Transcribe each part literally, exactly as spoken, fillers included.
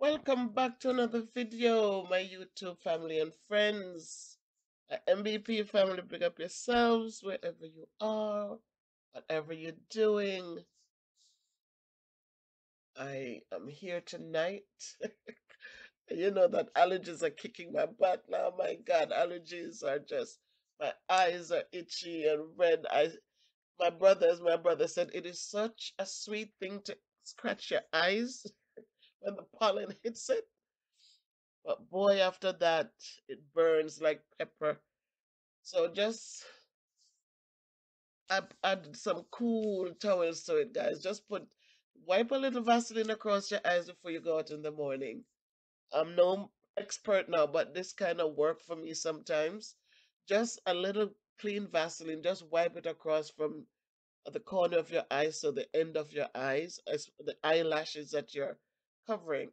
Welcome back to another video, my YouTube family and friends. M B P family, big up yourselves wherever you are, whatever you're doing. I am here tonight. You know that allergies are kicking my butt now. My God, allergies are just, my eyes are itchy and red. I, my brother, as my brother said, it is such a sweet thing to scratch your eyes when the pollen hits it. But boy, after that, it burns like pepper. So just add, add some cool towels to it, guys. Just put, wipe a little Vaseline across your eyes before you go out in the morning. I'm no expert now, but this kind of work for me sometimes. Just a little clean Vaseline, just wipe it across from the corner of your eyes to the end of your eyes, as the eyelashes that you're covering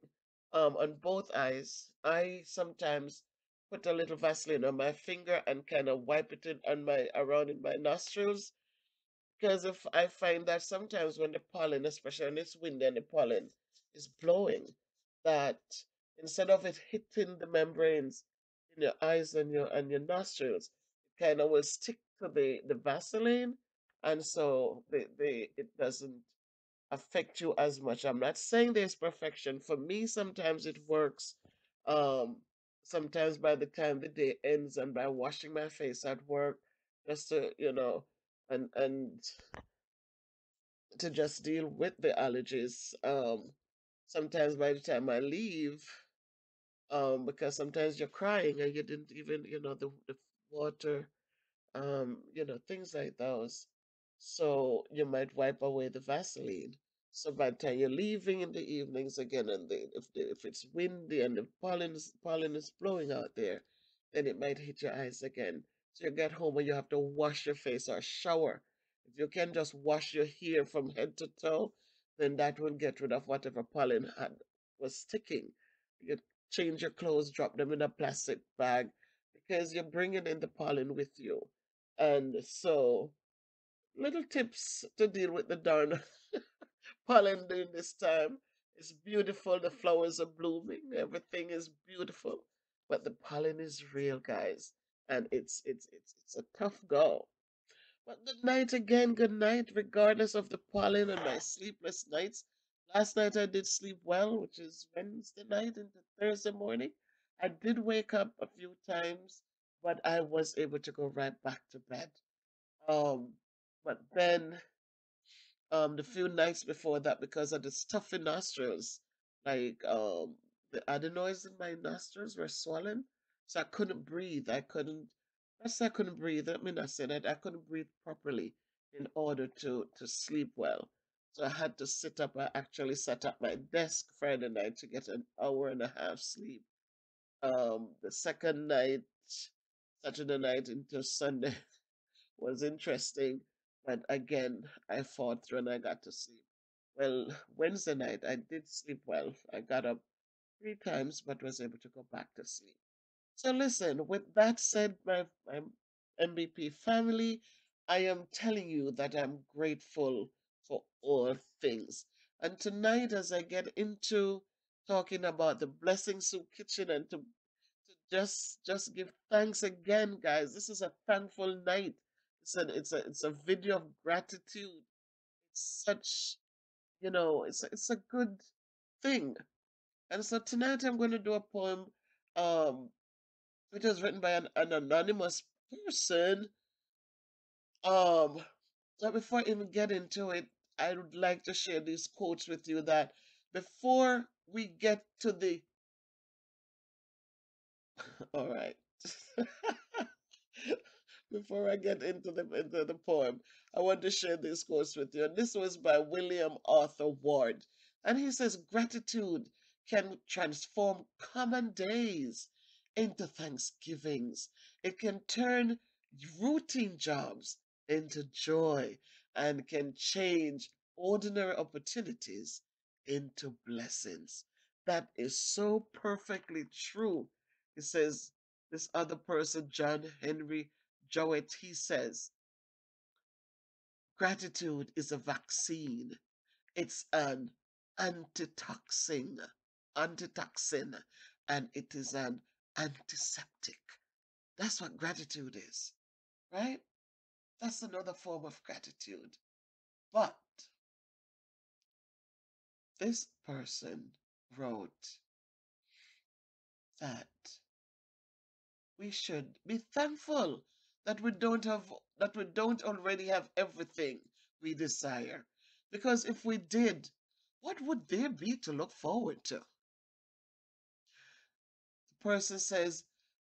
um, on both eyes. I sometimes put a little Vaseline on my finger and kind of wipe it in on my, around in my nostrils, because if I find that sometimes when the pollen, especially when it's windy and the pollen is blowing, that instead of it hitting the membranes in your eyes and your and your nostrils, it kind of will stick to the, the Vaseline, and so the, the, it doesn't affect you as much. I'm not saying there's perfection. For me, sometimes it works. Um, sometimes by the time the day ends and by washing my face at work, just to, you know, and and to just deal with the allergies. Um, sometimes by the time I leave, um, because sometimes you're crying and you didn't even, you know, the, the water, um, you know, things like those. So you might wipe away the Vaseline. So by the time you're leaving in the evenings again, and the, if the, if it's windy and the pollen is, pollen is blowing out there, then it might hit your eyes again. So you get home and you have to wash your face or shower. If you can just wash your hair from head to toe, then that will get rid of whatever pollen had was sticking. You change your clothes, drop them in a plastic bag, because you're bringing in the pollen with you. And so, little tips to deal with the darn pollen during this time. It's beautiful. The flowers are blooming. Everything is beautiful, but the pollen is real, guys, and it's it's it's it's a tough go. But good night again. Good night, regardless of the pollen and my sleepless nights. Last night I did sleep well, which is Wednesday night into Thursday morning. I did wake up a few times, but I was able to go right back to bed. Um. But then, um, the few nights before that, because of the stuffy nostrils, like um, the adenoids in my nostrils were swollen, so I couldn't breathe. I couldn't. I said I couldn't breathe. I mean, I said that I couldn't breathe properly in order to to sleep well. So I had to sit up. I actually sat at my desk Friday night to get an hour and a half sleep. Um, the second night, Saturday night into Sunday, was interesting. But again, I fought through and I got to sleep. Well, Wednesday night, I did sleep well. I got up three times, but was able to go back to sleep. So listen, with that said, my, my M B P family, I am telling you that I'm grateful for all things. And tonight, as I get into talking about the Blessing Soup Kitchen, and to, to just, just give thanks again, guys. This is a thankful night. It's a, it's a it's a video of gratitude. It's such, you know, it's a, it's a good thing. And so tonight I'm going to do a poem, um, which was written by an, an anonymous person. Um, but before I even get into it, I would like to share these quotes with you that before we get to the, all right. Before I get into the, into the poem, I want to share this quote with you. And this was by William Arthur Ward. And he says, gratitude can transform common days into thanksgivings. It can turn routine jobs into joy and can change ordinary opportunities into blessings. That is so perfectly true. He says, this other person, John Henry Jowett, he says, gratitude is a vaccine. It's an antitoxin, antitoxin, and it is an antiseptic. That's what gratitude is, right? That's another form of gratitude. But this person wrote that we should be thankful that we don't have, that we don't already have everything we desire. Because if we did, what would there be to look forward to? The person says,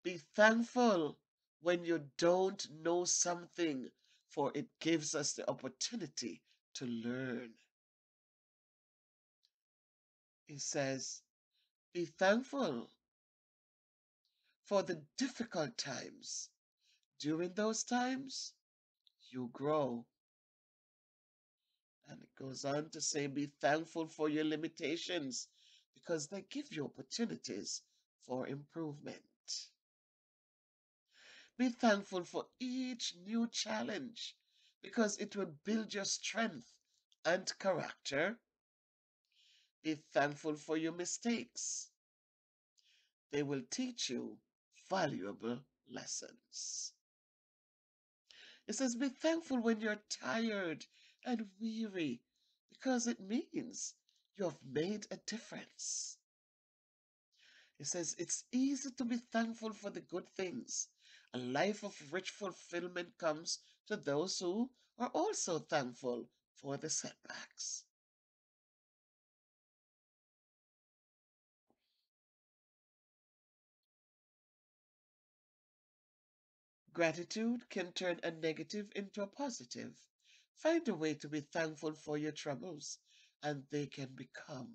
be thankful when you don't know something, for it gives us the opportunity to learn. He says, be thankful for the difficult times. During those times, you grow. And it goes on to say, be thankful for your limitations, because they give you opportunities for improvement. Be thankful for each new challenge, because it will build your strength and character. Be thankful for your mistakes. They will teach you valuable lessons. It says, be thankful when you're tired and weary, because it means you have made a difference. It says, it's easy to be thankful for the good things. A life of rich fulfillment comes to those who are also thankful for the setbacks. Gratitude can turn a negative into a positive. Find a way to be thankful for your troubles, and they can become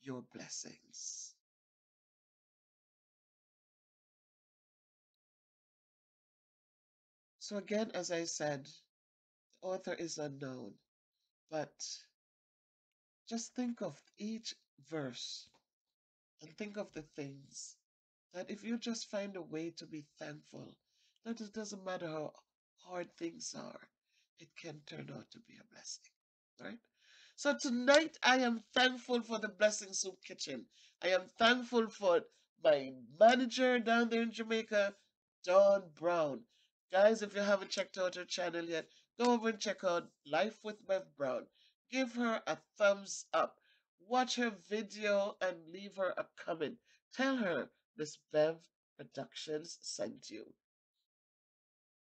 your blessings. So again, as I said, the author is unknown, but just think of each verse and think of the things that if you just find a way to be thankful, that it doesn't matter how hard things are, it can turn out to be a blessing, right? So tonight, I am thankful for the Blessing Soup Kitchen. I am thankful for my manager down there in Jamaica, John Brown. Guys, if you haven't checked out her channel yet, go over and check out Life with Bev Brown. Give her a thumbs up. Watch her video and leave her a comment. Tell her Miss Bev Productions sent you.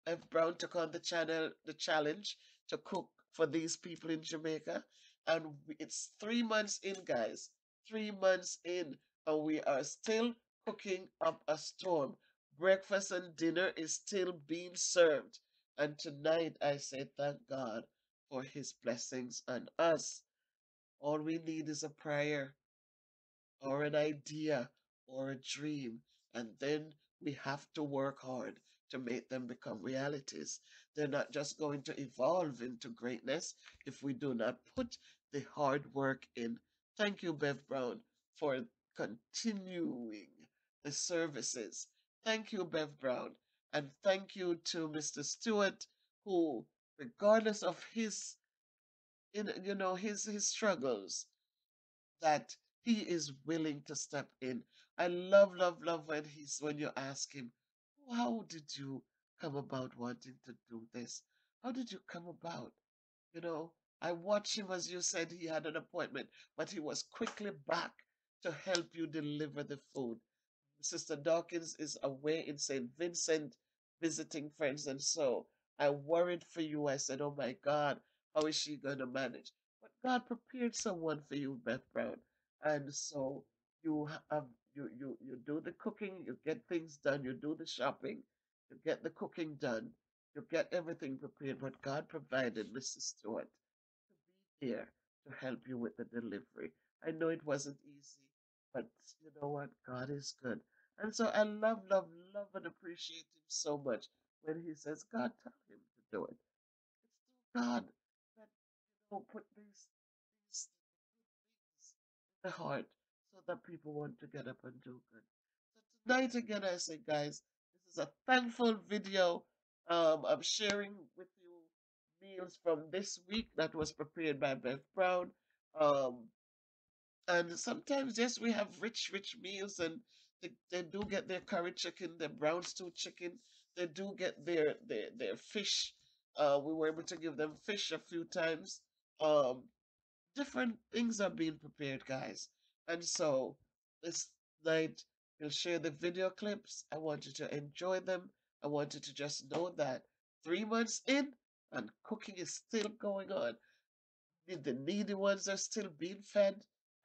Bev Brown took on the channel, the challenge to cook for these people in Jamaica. And it's three months in, guys. Three months in, and we are still cooking up a storm. Breakfast and dinner is still being served. And tonight I say thank God for his blessings on us. All we need is a prayer or an idea or a dream. And then we have to work hard to make them become realities. They're not just going to evolve into greatness if we do not put the hard work in. Thank you, Bev Brown, for continuing the services. Thank you, Bev Brown, and thank you to Mister Stewart, who, regardless of his, you know, his, his struggles, that he is willing to step in. I love, love, love when he's, when you ask him, how did you come about wanting to do this? How did you come about? You know, I watched him, as you said, he had an appointment, but he was quickly back to help you deliver the food. Sister Dawkins is away in Saint Vincent visiting friends, and so I worried for you. I said, oh my God, how is she going to manage? But God prepared someone for you, Bev Brown. And so you have, you, you, you do the cooking, you get things done, you do the shopping, you get the cooking done, you get everything prepared, but God provided Missus Stewart to be here to help you with the delivery. I know it wasn't easy, but you know what? God is good. And so I love, love, love and appreciate him so much when he says, God, tell him to do it. It's through God that you know, put these, these things in the heart so that people want to get up and do good. So tonight again, I say, guys, this is a thankful video. Um, I'm sharing with you meals from this week that was prepared by Bev Brown. Um, And sometimes, yes, we have rich, rich meals, and they, they do get their curry chicken, their brown stew chicken. They do get their their, their fish. Uh, we were able to give them fish a few times. Um, different things are being prepared, guys. And so this night, we'll share the video clips. I want you to enjoy them. I want you to just know that three months in and cooking is still going on. The needy ones are still being fed.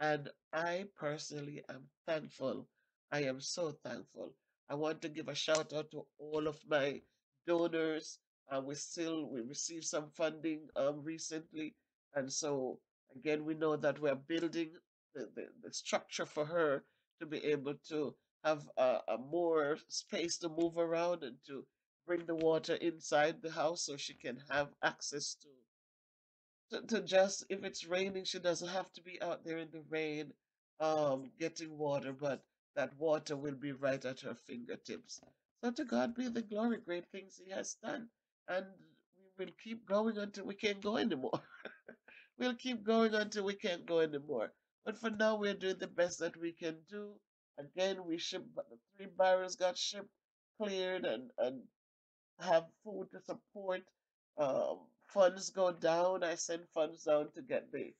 And I personally am thankful. I am so thankful. I want to give a shout out to all of my donors. Uh, we still, we received some funding um, recently. And so, again, we know that we're building the, the, the structure for her to be able to have a, a more space to move around and to bring the water inside the house so she can have access to To, to just, if it's raining, she doesn't have to be out there in the rain um, getting water, but that water will be right at her fingertips. So to God be the glory, great things he has done. And we will keep going until we can't go anymore. We'll keep going until we can't go anymore. But for now, we're doing the best that we can do. Again, we shipped, but the three barrels got shipped, cleared, and, and have food to support. Um, funds go down. I send funds down to get the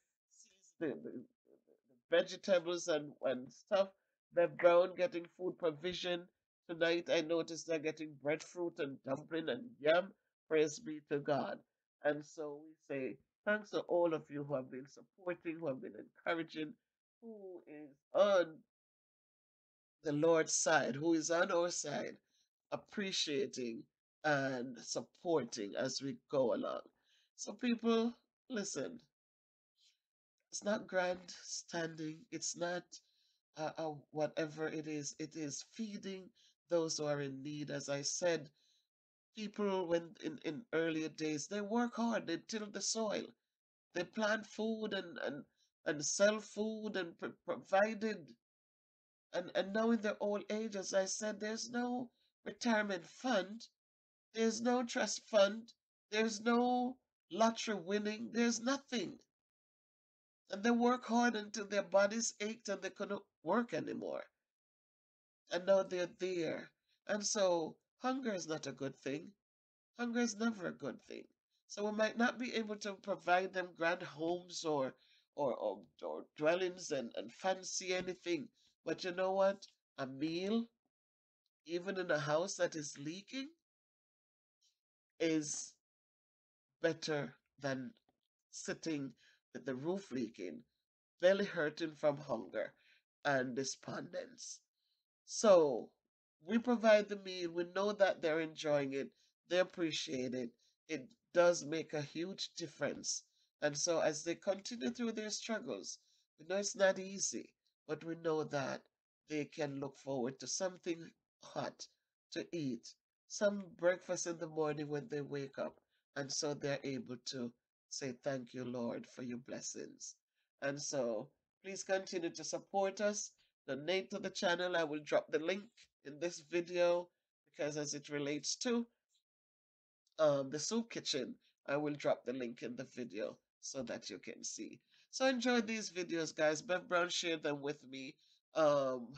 the, the, the vegetables and, and stuff. Bev Brown getting food provision. Tonight I noticed they're getting breadfruit and dumpling and yam. Praise be to God. And so we say thanks to all of you who have been supporting, who have been encouraging, who is on the Lord's side, who is on our side, appreciating and supporting as we go along. So people, listen, it's not grandstanding, it's not uh, uh, whatever it is, it is feeding those who are in need. As I said, people when in, in earlier days, they work hard, they till the soil, they plant food and, and, and sell food and pro provided. And, and now in their old age, as I said, there's no retirement fund. There's no trust fund. There's no lottery winning. There's nothing. And they work hard until their bodies ached and they couldn't work anymore. And now they're there. And so hunger is not a good thing. Hunger is never a good thing. So we might not be able to provide them grand homes or, or, or, or dwellings and, and fancy anything. But you know what? A meal, even in a house that is leaking, is better than sitting with the roof leaking, belly hurting from hunger and despondence. So we provide the meal. We know that they're enjoying it. They appreciate it. It does make a huge difference. And so as they continue through their struggles, we know it's not easy, but we know that they can look forward to something hot to eat, some breakfast in the morning when they wake up, and so they're able to say thank you, Lord, for your blessings. And so please continue to support us, donate to the channel. I will drop the link in this video, because as it relates to um, the soup kitchen, I will drop the link in the video so that you can see. So enjoy these videos, guys. Bev Brown shared them with me, um,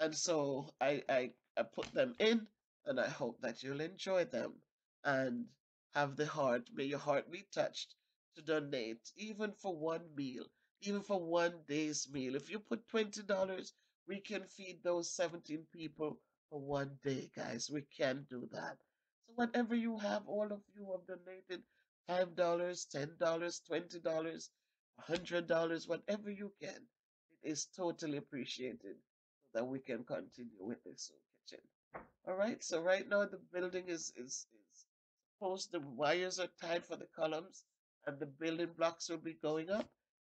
and so I, I, I put them in. And I hope that you'll enjoy them and have the heart, may your heart be touched to donate, even for one meal, even for one day's meal. If you put twenty dollars, we can feed those seventeen people for one day, guys. We can do that. So whatever you have, all of you have donated five dollars, ten dollars, twenty dollars, one hundred dollars, whatever you can. It is totally appreciated so that we can continue with this soup kitchen. All right, so right now the building is, is, is supposed, the wires are tied for the columns and the building blocks will be going up.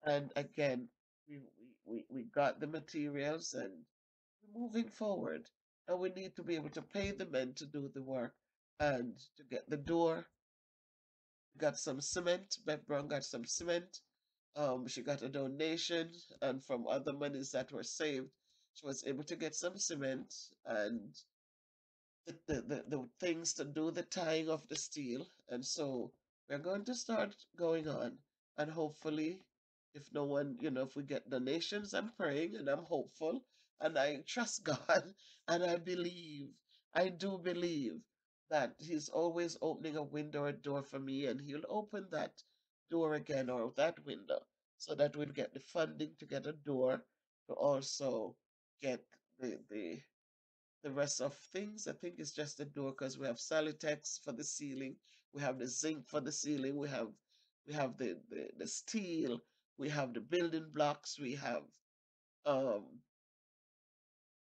And again, we, we, we got the materials and we're moving forward. And we need to be able to pay the men to do the work and to get the door. Got some cement, Bev Brown got some cement. Um, she got a donation, and from other monies that were saved, she was able to get some cement and the, the, the, the things to do the tying of the steel. And so we're going to start going on, and hopefully If no one, you know, if we get donations, I'm praying and I'm hopeful and I trust God and I believe. I do believe that He's always opening a window or door for me, and He'll open that door again or that window so that we'll get the funding to get a door to also get the the, the rest of things. I think it's just a door because we have Solitex for the ceiling, we have the zinc for the ceiling, we have we have the, the, the steel, we have the building blocks, we have um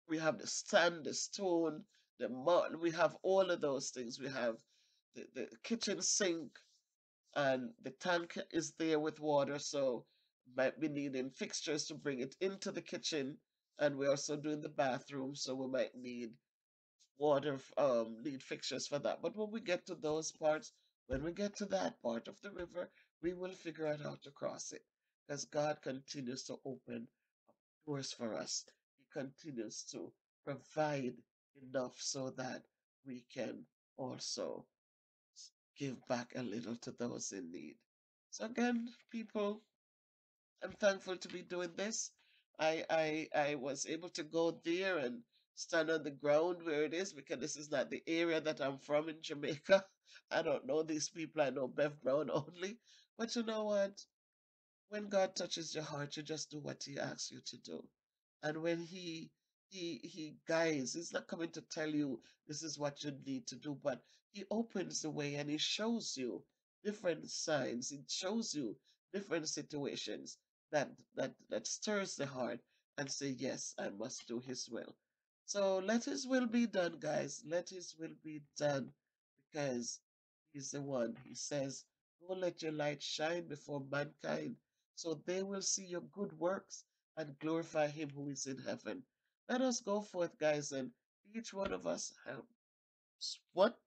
we have the sand, the stone, the mud, we have all of those things. We have the, the kitchen sink, and the tank is there with water, so might be needing fixtures to bring it into the kitchen, and we're also doing the bathroom, so we might need water, um, need fixtures for that. But when we get to those parts, when we get to that part of the river, we will figure out how to cross it, because God continues to open doors for us. He continues to provide enough so that we can also give back a little to those in need. So again, people, I'm thankful to be doing this. I I I was able to go there and stand on the ground where it is, because this is not the area that I'm from in Jamaica. I don't know these people. I know Bev Brown only. But you know what? When God touches your heart, you just do what He asks you to do. And when He He, he guides, He's not coming to tell you this is what you need to do, but He opens the way and He shows you different signs. He shows you different situations that, that, that stirs the heart and say, yes, I must do His will. So let His will be done, guys. Let His will be done, because He's the one. He says, go let your light shine before mankind, so they will see your good works and glorify Him who is in heaven. Let us go forth, guys, and each one of us have what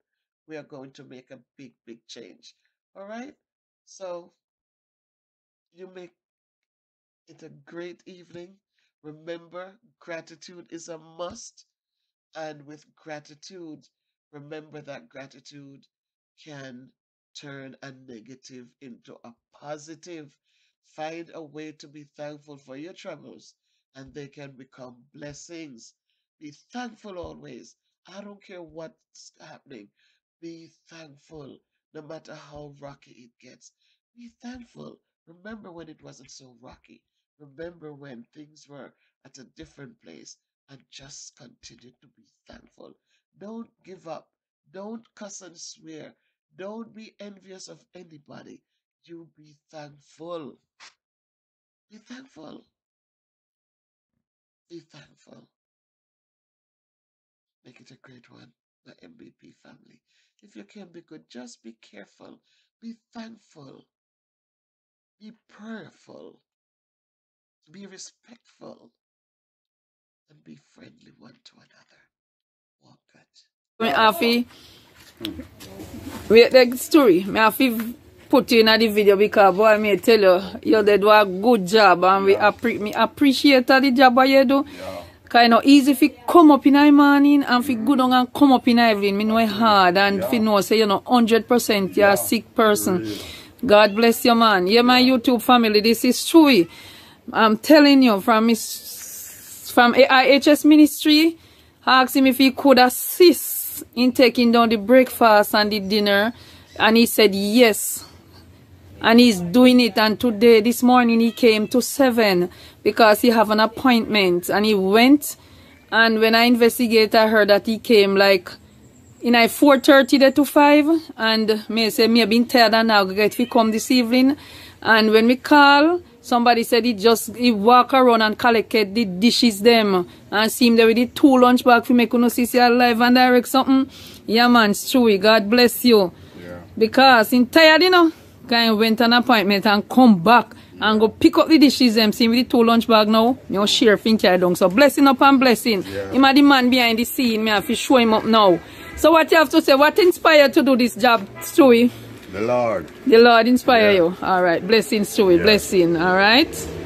we are going to make a big, big change. All right? So you make it a great evening. Remember, gratitude is a must. And with gratitude, remember that gratitude can turn a negative into a positive. Find a way to be thankful for your troubles, and they can become blessings. Be thankful always. I don't care what's happening. Be thankful, no matter how rocky it gets. Be thankful. Remember when it wasn't so rocky. Remember when things were at a different place, and just continue to be thankful. Don't give up. Don't cuss and swear. Don't be envious of anybody. You be thankful. Be thankful. Be thankful. Make it a great one, the M B P family. If you can be good, just be careful. Be thankful. Be prayerful. Be respectful. And be friendly one to another. Walk good. Alfie, wait the story. I have to put you in the video, because boy, me tell you, you did a good job, and yeah. we appre me appreciate the job you do. Yeah. Cause you know, easy if you come up in the morning and if you go down and come up in the evening, me know it's hard, and yeah. if you know, say you know, one hundred percent you're yeah. a sick person. Really? God bless you, man. Yeah, my YouTube family, this is true. I'm telling you, from his, from A I H S ministry, asked him if he could assist in taking down the breakfast and the dinner, and he said yes. And he's doing it, and today, this morning, he came to seven because he have an appointment. And he went, and when I investigate, I heard that he came like in a four thirty to five. And me say, me have been tired and now get to come this evening. And when we call, somebody said he just he walk around and collected the dishes them. And see him there with the two lunch bags for me to see see alive and direct something. Yeah, man, it's true. God bless you. Yeah. Because he's tired, you know. Kind went an appointment and come back and go pick up the dishes them. See with the two lunch bag now. You share think I don't. So blessing up and blessing. Yeah. Him a the man behind the scene. Me have to show him up now. So what you have to say? What inspired to do this job, Stewie? The Lord. The Lord inspire yeah. you. All right. Blessing, Stewie. Yeah. Blessing. All right.